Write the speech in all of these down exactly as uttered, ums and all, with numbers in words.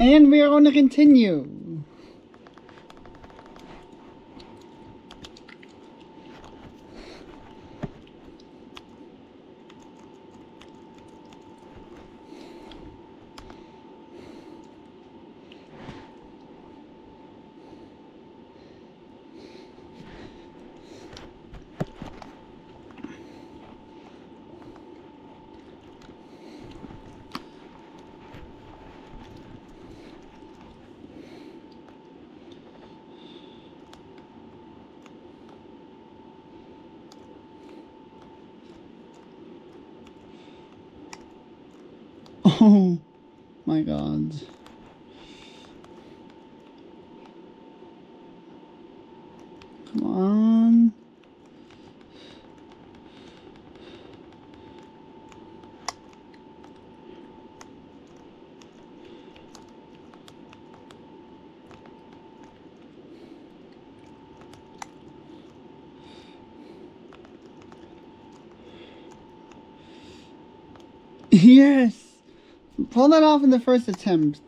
And we are going to continue. Oh my God. Come on. Yes. Pull that off in the first attempt.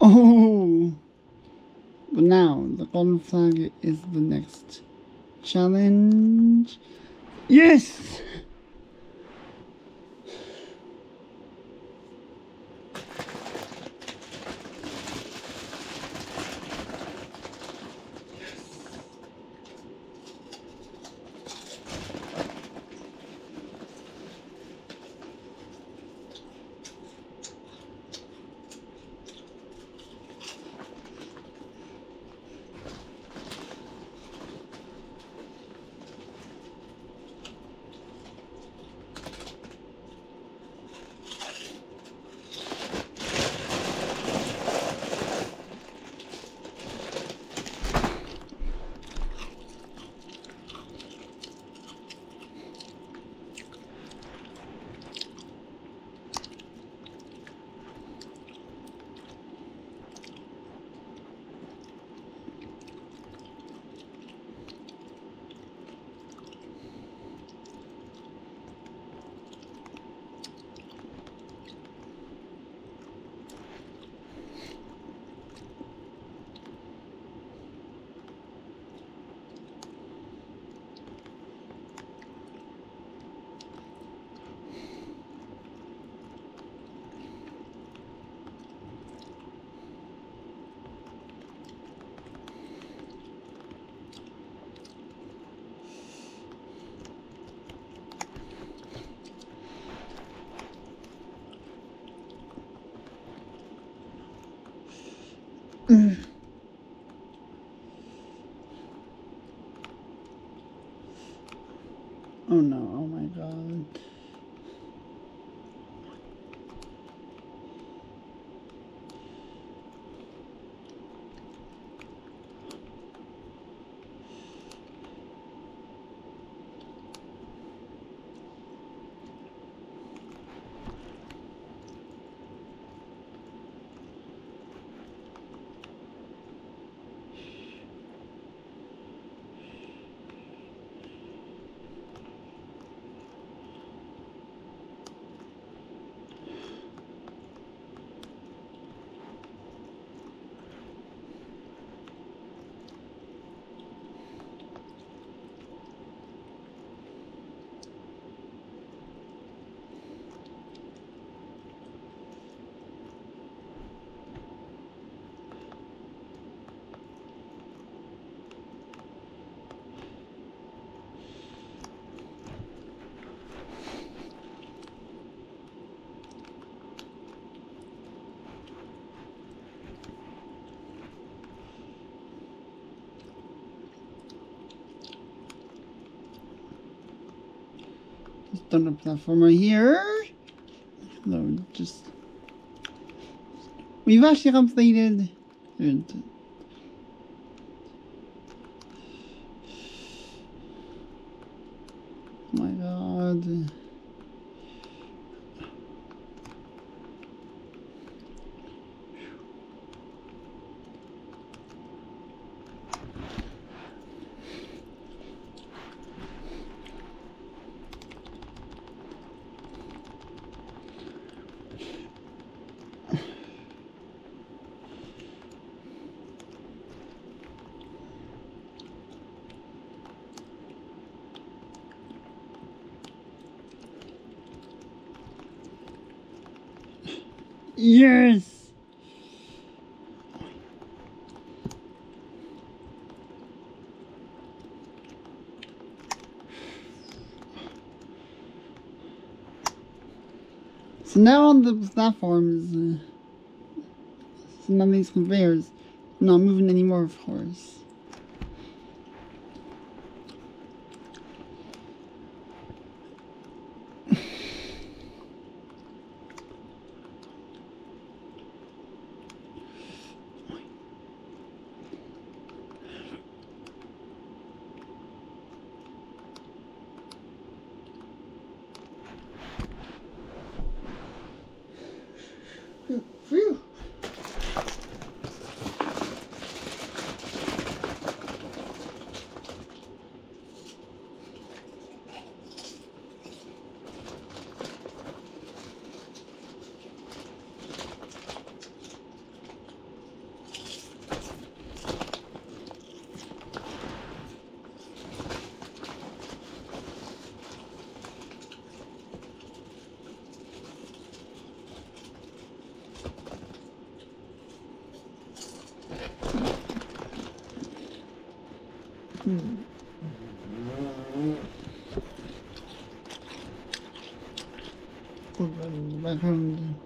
Oh, but now the golden flag is the next challenge. Yes. Mm. Oh no, oh my God. Just don't have that platform right here. No, just... We've actually completed and my God. Yes. So now on the platforms, uh, so now these conveyors not moving anymore, of course. Mm. We're running back home.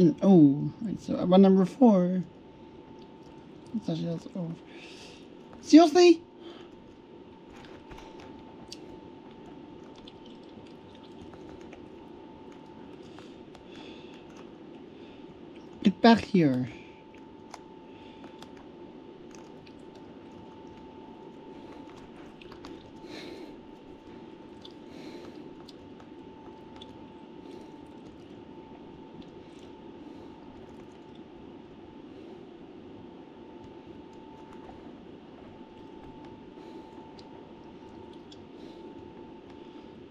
And O. Right, so about number four. It's actually that's O. Seriously? Get back here.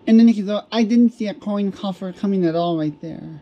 And then, though, I didn't see a coin coffer coming at all right there.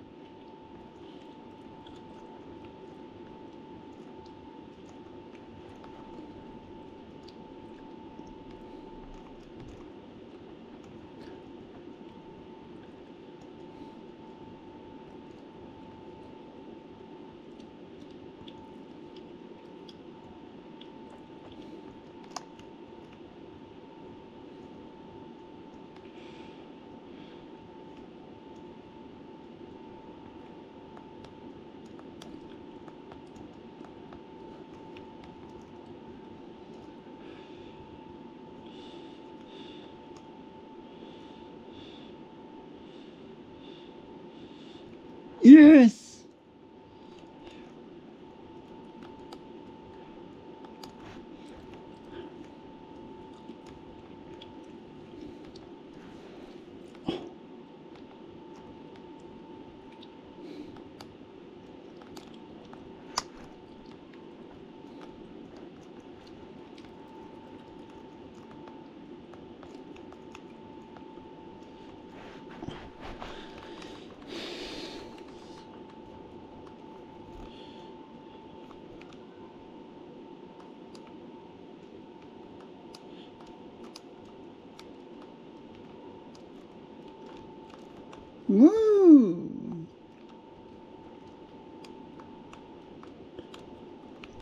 Yes! Woo!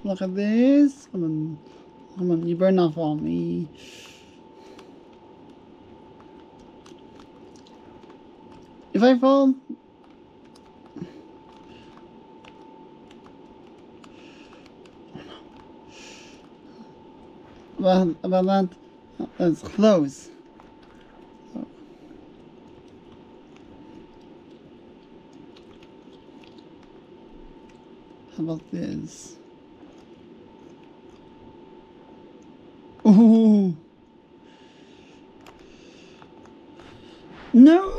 Look at this. Come on. Come on, you burn off on me. If I fall... Well, about that, that's close. Oh. How about this? Oh no!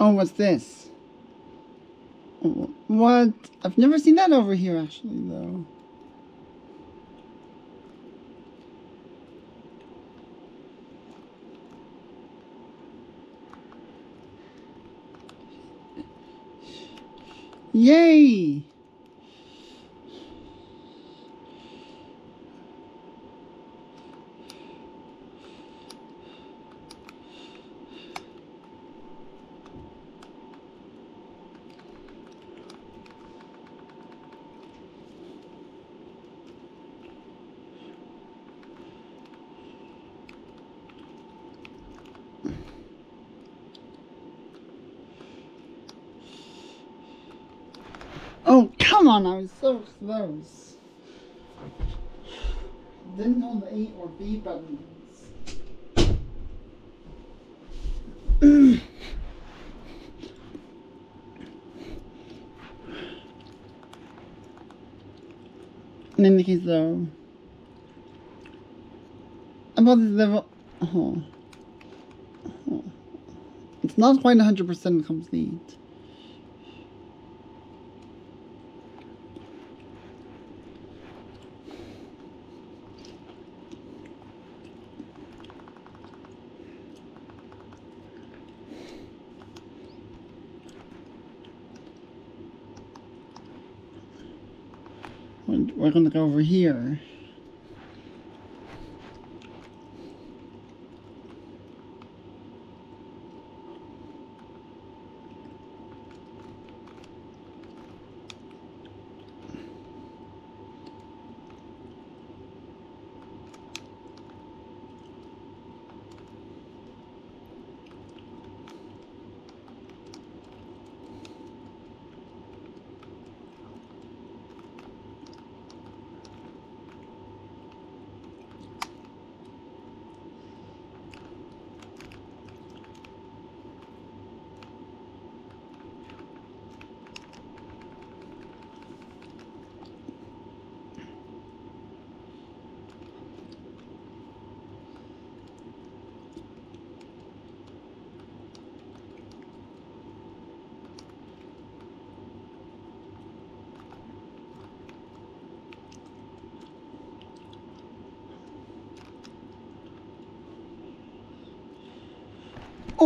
Oh, what's this? Oh, what? I've never seen that over here, actually, though. Yay! Oh, come on, I was so close. Didn't hold the A or B buttons. In any case, though, about this level, oh. Oh. It's not quite one hundred percent complete. We're gonna go over here.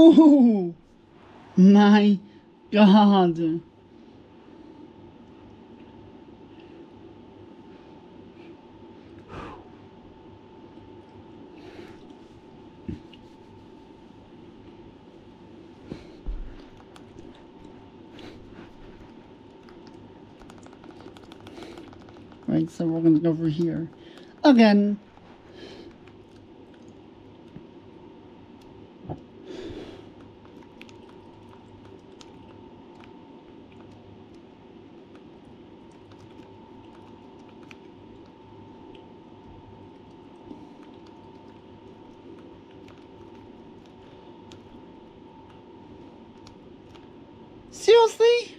Oh my God. Right, so we're gonna go over here again. Seriously?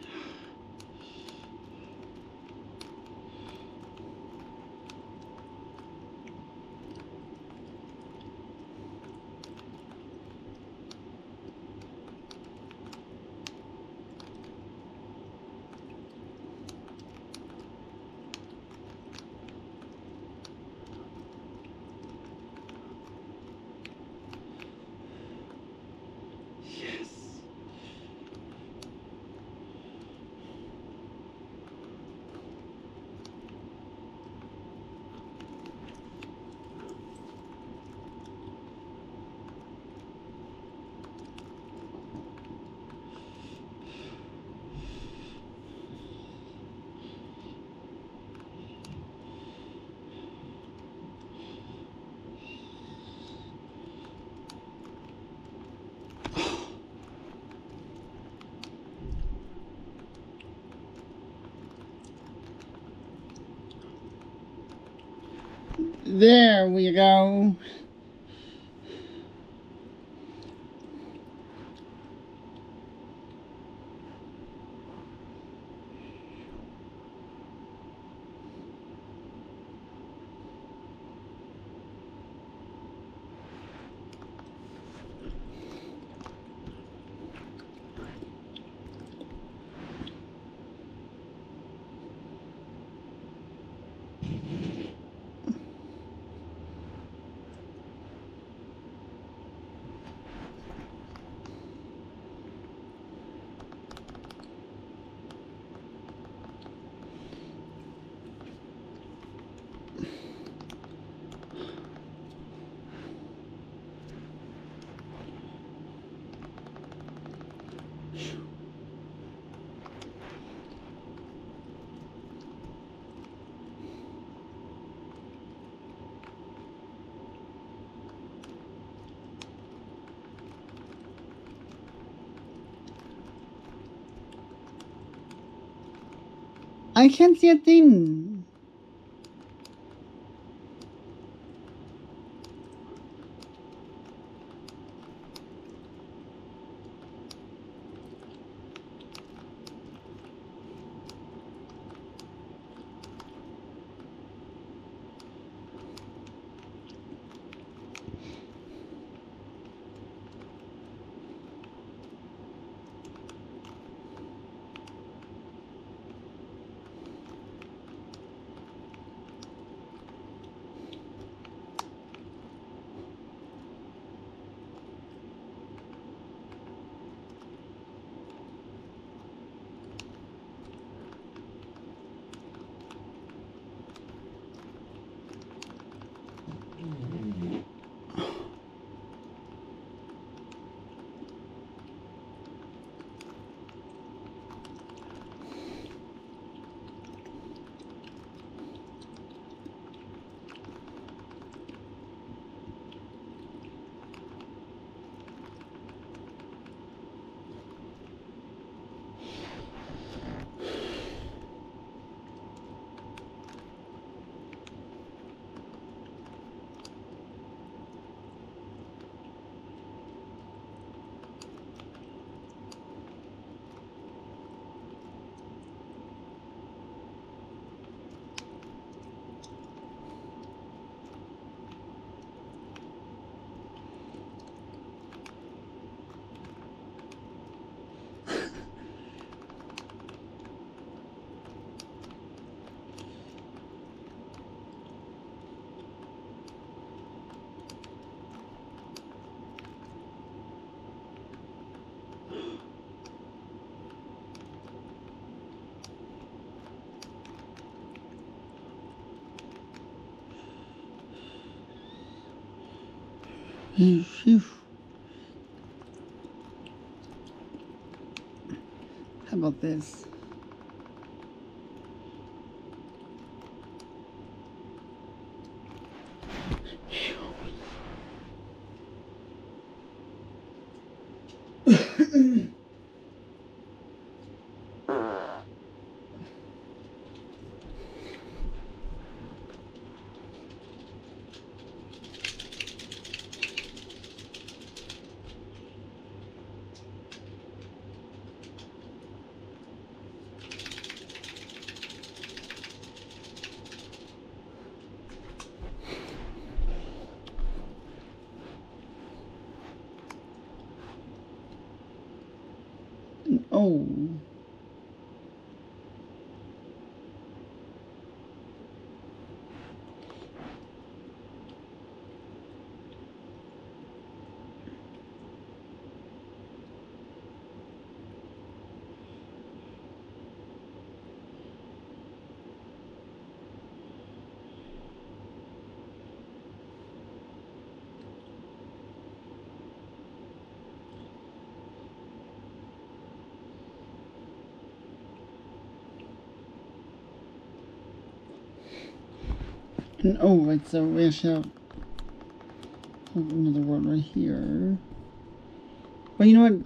There we go. I can't see a thing. How about this? Oh. And oh, it's a wish out. Another one right here. But you know what?